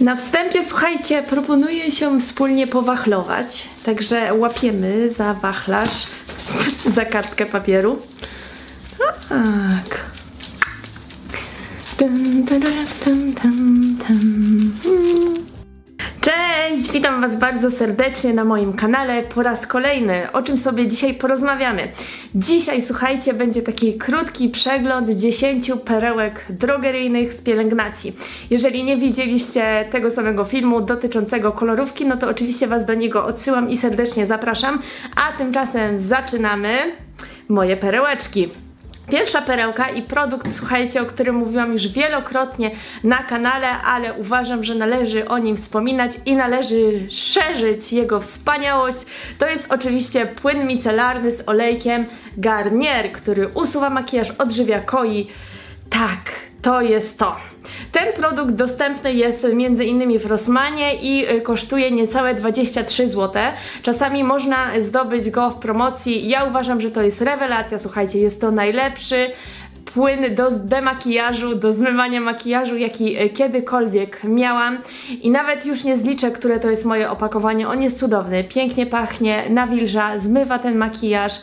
Na wstępie, słuchajcie, proponuję się wspólnie powachlować, także łapiemy za wachlarz, za kartkę papieru. Tak. Cześć, witam Was bardzo serdecznie na moim kanale po raz kolejny. O czym sobie dzisiaj porozmawiamy? Dzisiaj, słuchajcie, będzie taki krótki przegląd 10 perełek drogeryjnych z pielęgnacji. Jeżeli nie widzieliście tego samego filmu dotyczącego kolorówki, no to oczywiście Was do niego odsyłam i serdecznie zapraszam. A tymczasem zaczynamy moje perełeczki. Pierwsza perełka i produkt, słuchajcie, o którym mówiłam już wielokrotnie na kanale, ale uważam, że należy o nim wspominać i należy szerzyć jego wspaniałość. To jest oczywiście płyn micelarny z olejkiem Garnier, który usuwa makijaż, odżywia, koi. Tak, to jest to. Ten produkt dostępny jest m.in. w Rossmanie i kosztuje niecałe 23 zł. Czasami można zdobyć go w promocji. Ja uważam, że to jest rewelacja, słuchajcie, jest to najlepszy płyn do demakijażu, do zmywania makijażu, jaki kiedykolwiek miałam. I nawet już nie zliczę, które to jest moje opakowanie. On jest cudowny, pięknie pachnie, nawilża, zmywa ten makijaż.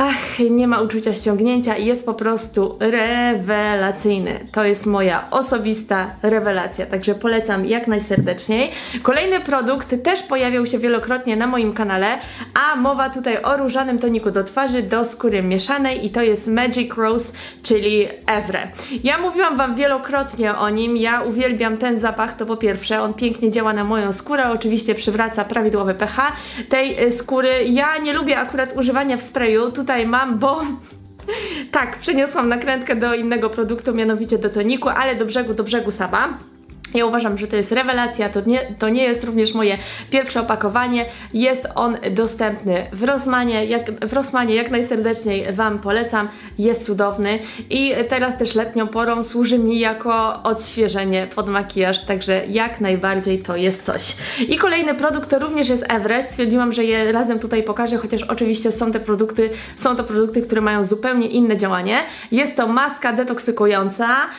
Ach, nie ma uczucia ściągnięcia i jest po prostu rewelacyjny. To jest moja osobista rewelacja, także polecam jak najserdeczniej. Kolejny produkt też pojawiał się wielokrotnie na moim kanale, a mowa tutaj o różanym toniku do twarzy, do skóry mieszanej i to jest Magic Rose, czyli Evree. Ja mówiłam Wam wielokrotnie o nim, ja uwielbiam ten zapach, to po pierwsze, on pięknie działa na moją skórę, oczywiście przywraca prawidłowy pH tej skóry. Ja nie lubię akurat używania w sprayu, tutaj mam, bo tak, przeniosłam nakrętkę do innego produktu, mianowicie do toniku, ale do brzegu sama. Ja uważam, że to jest rewelacja, to nie jest również moje pierwsze opakowanie. Jest on dostępny w Rossmanie, jak najserdeczniej Wam polecam, jest cudowny i teraz też letnią porą służy mi jako odświeżenie pod makijaż, także jak najbardziej to jest coś. I kolejny produkt to również jest Evree, stwierdziłam, że je razem tutaj pokażę, chociaż oczywiście są to produkty, które mają zupełnie inne działanie. Jest to maska detoksykująca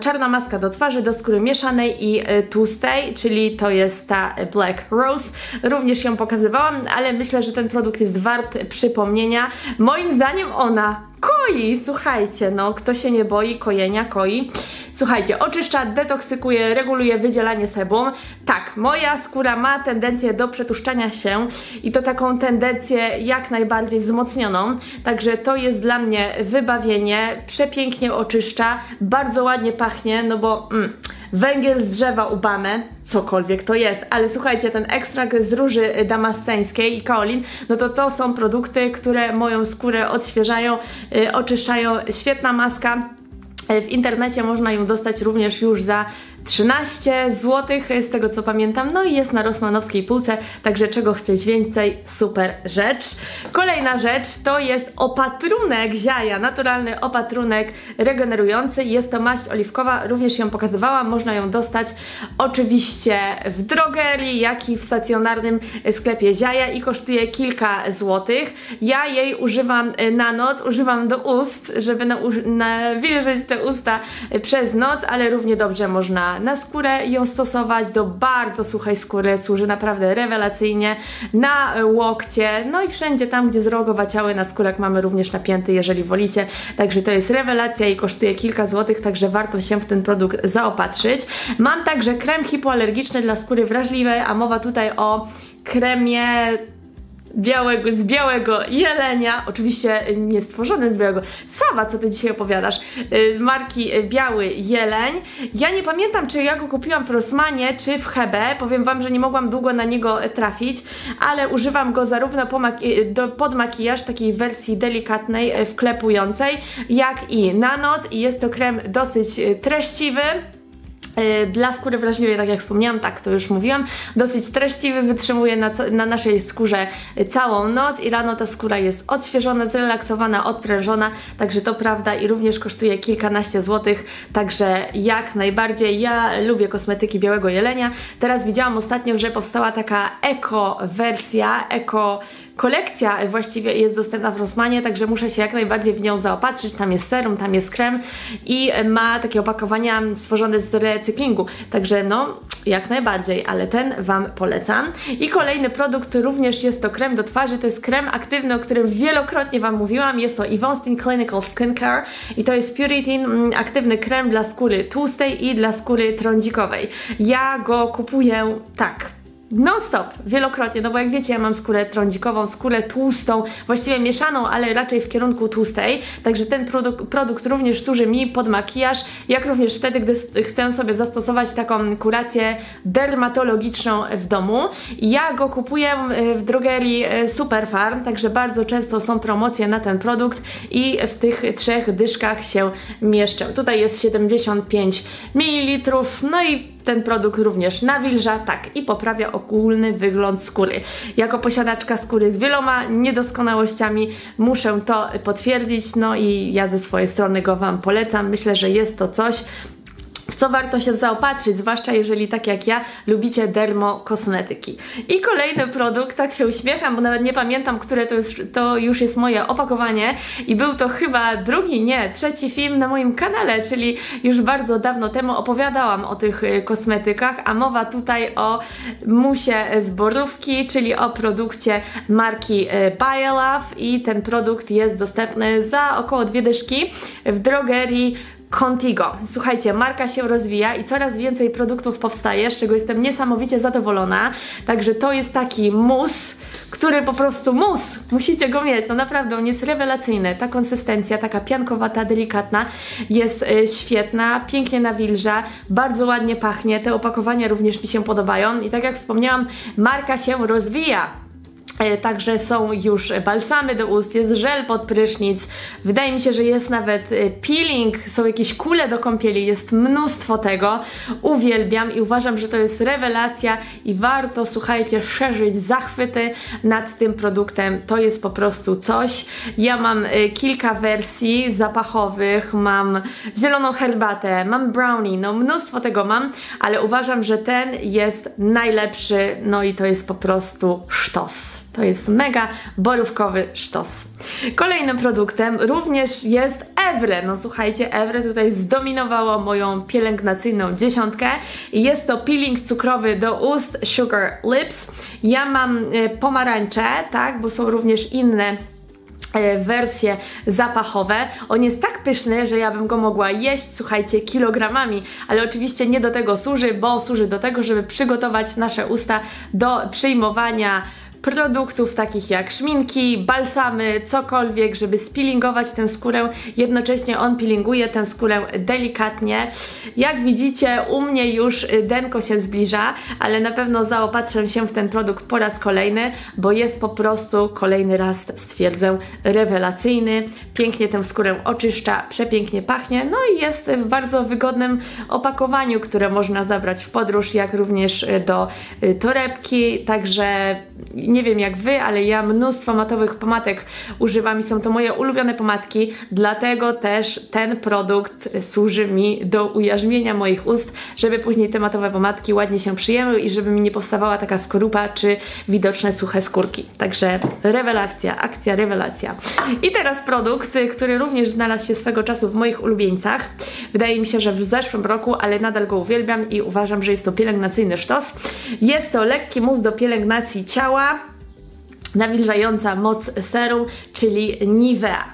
czarna maska do twarzy, do skóry mieszanej i tłustej, czyli to jest ta Black Rose. Również ją pokazywałam, ale myślę, że ten produkt jest wart przypomnienia. Moim zdaniem ona koi, słuchajcie, no kto się nie boi kojenia, koi. Słuchajcie, oczyszcza, detoksykuje, reguluje wydzielanie sebum. Tak, moja skóra ma tendencję do przetłuszczania się i to taką tendencję jak najbardziej wzmocnioną, także to jest dla mnie wybawienie, przepięknie oczyszcza, bardzo ładnie pachnie, no bo węgiel z drzewa ubamy, cokolwiek to jest, ale słuchajcie, ten ekstrakt z róży damasceńskiej i kaolin, no to są produkty, które moją skórę odświeżają, oczyszczają, świetna maska. W internecie można ją dostać również już za 13 zł, z tego co pamiętam, no i jest na rossmanowskiej półce, także czego chcieć więcej, super rzecz. Kolejna rzecz to jest opatrunek Ziaja, naturalny opatrunek regenerujący, jest to maść oliwkowa, również ją pokazywałam, można ją dostać oczywiście w drogerii, jak i w stacjonarnym sklepie Ziaja i kosztuje kilka złotych. Ja jej używam na noc, używam do ust, żeby nawilżyć te usta przez noc, ale równie dobrze można na skórę ją stosować, do bardzo suchej skóry, służy naprawdę rewelacyjnie, na łokcie, no i wszędzie tam, gdzie zrogowaciały naskórek mamy również napięty, jeżeli wolicie, także to jest rewelacja i kosztuje kilka złotych, także warto się w ten produkt zaopatrzyć. Mam także krem hipoalergiczny dla skóry wrażliwej, a mowa tutaj o kremie z Białego Jelenia, oczywiście nie stworzone z białego, Sawa, co ty dzisiaj opowiadasz, marki Biały Jeleń. Ja nie pamiętam, czy ja go kupiłam w Rossmanie, czy w Hebe, powiem Wam, że nie mogłam długo na niego trafić, ale używam go zarówno pod makijaż, takiej wersji delikatnej, wklepującej, jak i na noc i jest to krem dosyć treściwy. Dla skóry wrażliwej, tak jak wspomniałam, tak to już mówiłam, dosyć treściwy, wytrzymuje na naszej skórze całą noc i rano ta skóra jest odświeżona, zrelaksowana, odprężona, także to prawda i również kosztuje kilkanaście złotych, także jak najbardziej. Ja lubię kosmetyki Białego Jelenia, teraz widziałam ostatnio, że powstała taka eko wersja, eko Kolekcja właściwie jest dostępna w Rossmanie, także muszę się jak najbardziej w nią zaopatrzyć. Tam jest serum, tam jest krem i ma takie opakowania stworzone z recyklingu. Także no, jak najbardziej, ale ten Wam polecam. I kolejny produkt również jest to krem do twarzy. To jest krem aktywny, o którym wielokrotnie Wam mówiłam. Jest to Evree Clinical Skincare i to jest Puritin, aktywny krem dla skóry tłustej i dla skóry trądzikowej. Ja go kupuję tak non-stop, wielokrotnie, no bo jak wiecie, ja mam skórę trądzikową, skórę tłustą, właściwie mieszaną, ale raczej w kierunku tłustej, także ten produkt również służy mi pod makijaż, jak również wtedy, gdy chcę sobie zastosować taką kurację dermatologiczną w domu. Ja go kupuję w drogerii SuperPharm, także bardzo często są promocje na ten produkt i w tych 3 dyszkach się mieszczę. Tutaj jest 75 ml, no i ten produkt również nawilża, tak, i poprawia ogólny wygląd skóry. Jako posiadaczka skóry z wieloma niedoskonałościami muszę to potwierdzić, no i ja ze swojej strony go Wam polecam. Myślę, że jest to coś, w co warto się zaopatrzyć, zwłaszcza jeżeli tak jak ja lubicie dermokosmetyki. I kolejny produkt, tak się uśmiecham, bo nawet nie pamiętam, które to już jest moje opakowanie i był to chyba trzeci film na moim kanale, czyli już bardzo dawno temu opowiadałam o tych kosmetykach, a mowa tutaj o musie z borówki, czyli o produkcie marki Love i ten produkt jest dostępny za około 2 dyszki w drogerii Contigo. Słuchajcie, marka się rozwija i coraz więcej produktów powstaje, z czego jestem niesamowicie zadowolona. Także to jest taki mus, który po prostu musicie go mieć. No naprawdę, on jest rewelacyjny. Ta konsystencja, taka piankowata, delikatna, jest świetna, pięknie nawilża, bardzo ładnie pachnie. Te opakowania również mi się podobają i tak jak wspomniałam, marka się rozwija. Także są już balsamy do ust, jest żel pod prysznic, wydaje mi się, że jest nawet peeling, są jakieś kule do kąpieli, jest mnóstwo tego. Uwielbiam i uważam, że to jest rewelacja i warto, słuchajcie, szerzyć zachwyty nad tym produktem. To jest po prostu coś. Ja mam kilka wersji zapachowych, mam zieloną herbatę, mam brownie, no mnóstwo tego mam, ale uważam, że ten jest najlepszy, no i to jest po prostu sztos. To jest mega borówkowy sztos. Kolejnym produktem również jest Evree. No słuchajcie, Evree tutaj zdominowało moją pielęgnacyjną dziesiątkę. Jest to peeling cukrowy do ust Sugar Lips. Ja mam pomarańcze, tak, bo są również inne wersje zapachowe. On jest tak pyszny, że ja bym go mogła jeść, słuchajcie, kilogramami, ale oczywiście nie do tego służy, bo służy do tego, żeby przygotować nasze usta do przyjmowania produktów takich jak szminki, balsamy, cokolwiek, żeby speelingować tę skórę. Jednocześnie on peelinguje tę skórę delikatnie. Jak widzicie, u mnie już denko się zbliża, ale na pewno zaopatrzę się w ten produkt po raz kolejny, bo jest po prostu, kolejny raz stwierdzę, rewelacyjny. Pięknie tę skórę oczyszcza, przepięknie pachnie, no i jest w bardzo wygodnym opakowaniu, które można zabrać w podróż, jak również do torebki, także nie wiem jak Wy, ale ja mnóstwo matowych pomadek używam i są to moje ulubione pomadki, dlatego też ten produkt służy mi do ujarzmienia moich ust, żeby później te matowe pomadki ładnie się przyjęły i żeby mi nie powstawała taka skorupa czy widoczne suche skórki. Także rewelacja, akcja, rewelacja. I teraz produkt, który również znalazł się swego czasu w moich ulubieńcach. Wydaje mi się, że w zeszłym roku, ale nadal go uwielbiam i uważam, że jest to pielęgnacyjny sztos. Jest to lekki mus do pielęgnacji ciała, nawilżająca moc serum, czyli Nivea.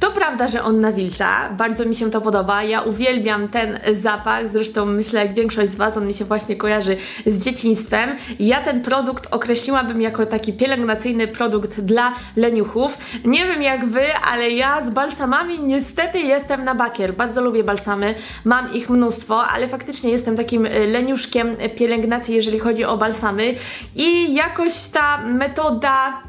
To prawda, że on nawilża, bardzo mi się to podoba, ja uwielbiam ten zapach, zresztą myślę jak większość z Was, on mi się właśnie kojarzy z dzieciństwem. Ja ten produkt określiłabym jako taki pielęgnacyjny produkt dla leniuchów. Nie wiem jak Wy, ale ja z balsamami niestety jestem na bakier, bardzo lubię balsamy, mam ich mnóstwo, ale faktycznie jestem takim leniuszkiem pielęgnacji, jeżeli chodzi o balsamy i jakoś ta metoda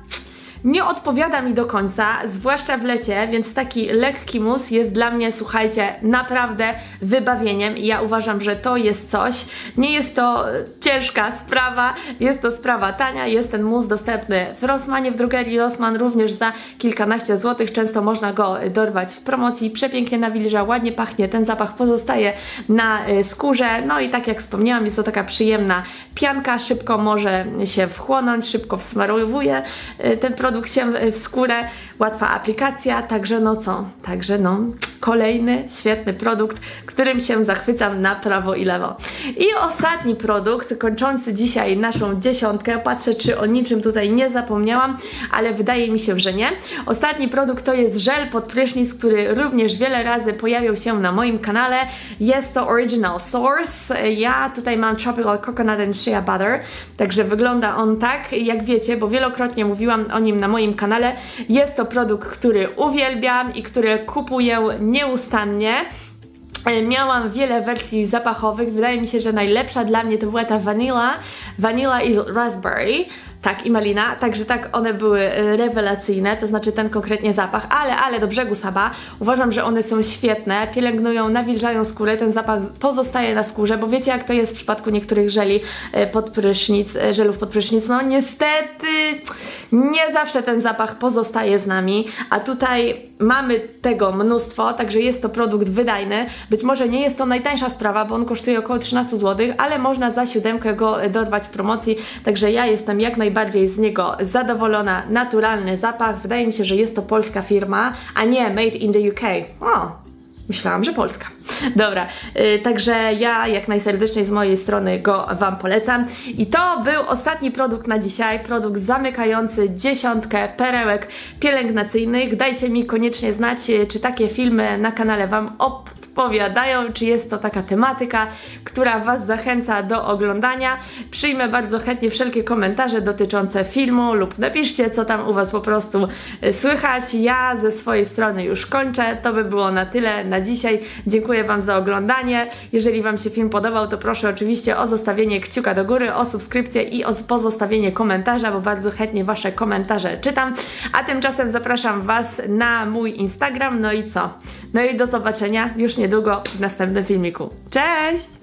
nie odpowiada mi do końca, zwłaszcza w lecie, więc taki lekki mus jest dla mnie, słuchajcie, naprawdę wybawieniem i ja uważam, że to jest coś. Nie jest to ciężka sprawa, jest to sprawa tania, jest ten mus dostępny w Rossmanie, w drogerii Rossman, również za kilkanaście złotych, często można go dorwać w promocji, przepięknie nawilża, ładnie pachnie, ten zapach pozostaje na skórze, no i tak jak wspomniałam, jest to taka przyjemna pianka, szybko może się wchłonąć, szybko wsmarowuje ten produkt. produkt się w skórę, łatwa aplikacja, także no co? Także no, kolejny świetny produkt, którym się zachwycam na prawo i lewo. I ostatni produkt, kończący dzisiaj naszą dziesiątkę, patrzę czy o niczym tutaj nie zapomniałam, ale wydaje mi się, że nie. Ostatni produkt to jest żel pod prysznic, który również wiele razy pojawiał się na moim kanale. Jest to Original Source, ja tutaj mam Tropical Coconut and Shea Butter, także wygląda on tak, jak wiecie, bo wielokrotnie mówiłam o nim na moim kanale. Jest to produkt, który uwielbiam i który kupuję nieustannie. Miałam wiele wersji zapachowych, wydaje mi się, że najlepsza dla mnie to była ta vanilla i raspberry, tak, i malina, także tak, one były rewelacyjne, to znaczy ten konkretnie zapach, ale do brzegu saba, uważam, że one są świetne, pielęgnują, nawilżają skórę, ten zapach pozostaje na skórze, bo wiecie jak to jest w przypadku niektórych żeli pod prysznic, żelów pod prysznic, no niestety nie zawsze ten zapach pozostaje z nami, a tutaj mamy tego mnóstwo, także jest to produkt wydajny, być może nie jest to najtańsza sprawa, bo on kosztuje około 13 zł, ale można za 7 go dorwać w promocji, także ja jestem jak najbardziej z niego zadowolona, naturalny zapach, wydaje mi się, że jest to polska firma, a nie made in the UK. O, myślałam, że Polska. Dobra, także ja jak najserdeczniej z mojej strony go Wam polecam. I to był ostatni produkt na dzisiaj, produkt zamykający dziesiątkę perełek pielęgnacyjnych. Dajcie mi koniecznie znać, czy takie filmy na kanale Wam odpowiadają, czy jest to taka tematyka, która Was zachęca do oglądania. Przyjmę bardzo chętnie wszelkie komentarze dotyczące filmu lub napiszcie, co tam u Was po prostu słychać. Ja ze swojej strony już kończę, to by było na tyle na dzisiaj. Dziękuję Wam za oglądanie. Jeżeli Wam się film podobał, to proszę oczywiście o zostawienie kciuka do góry, o subskrypcję i o pozostawienie komentarza, bo bardzo chętnie Wasze komentarze czytam. A tymczasem zapraszam Was na mój Instagram. No i co? No i do zobaczenia już niedługo w następnym filmiku. Cześć!